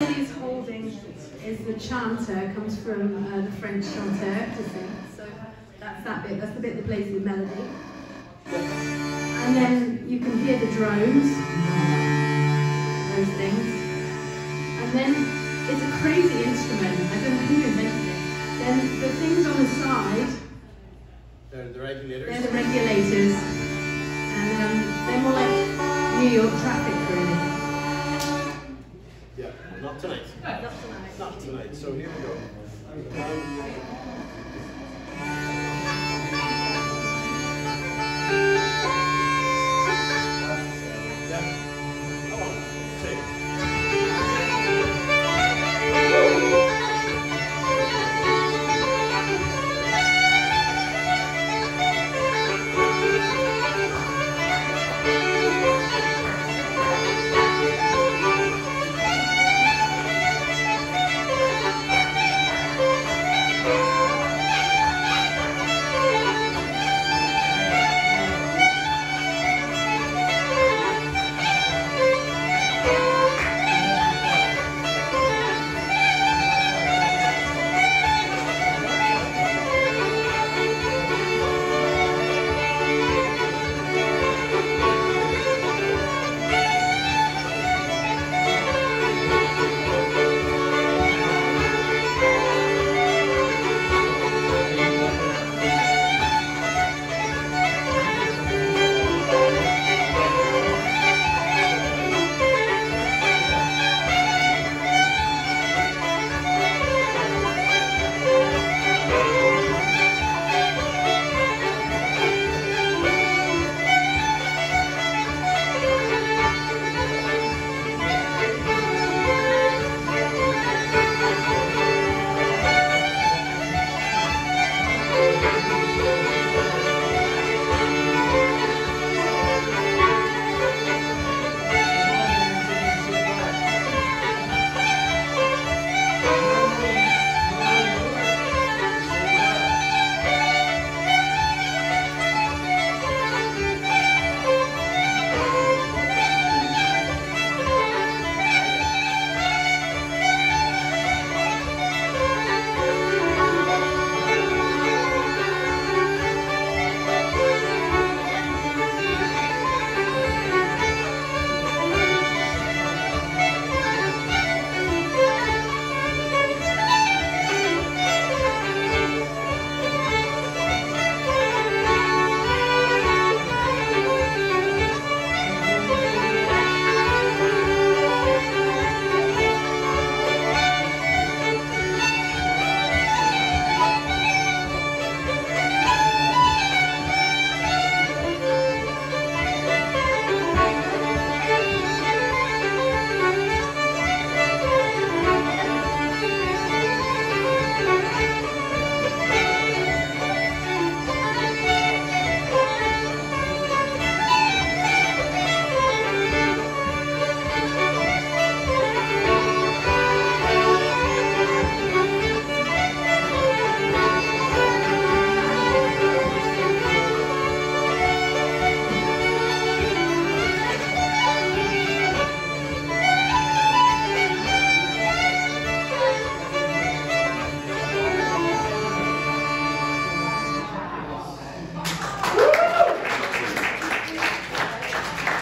These holdings is the chanter, comes from the French chanteur to sing. So that's that bit. That's the bit that plays the melody. And then you can hear the drones, those things. And then it's a crazy instrument. I don't know who invented it. Then the things on the side. They're the regulators. They're the regulators. And they're more like New York traffic, really. Not tonight. Not tonight. Not tonight. So here we go.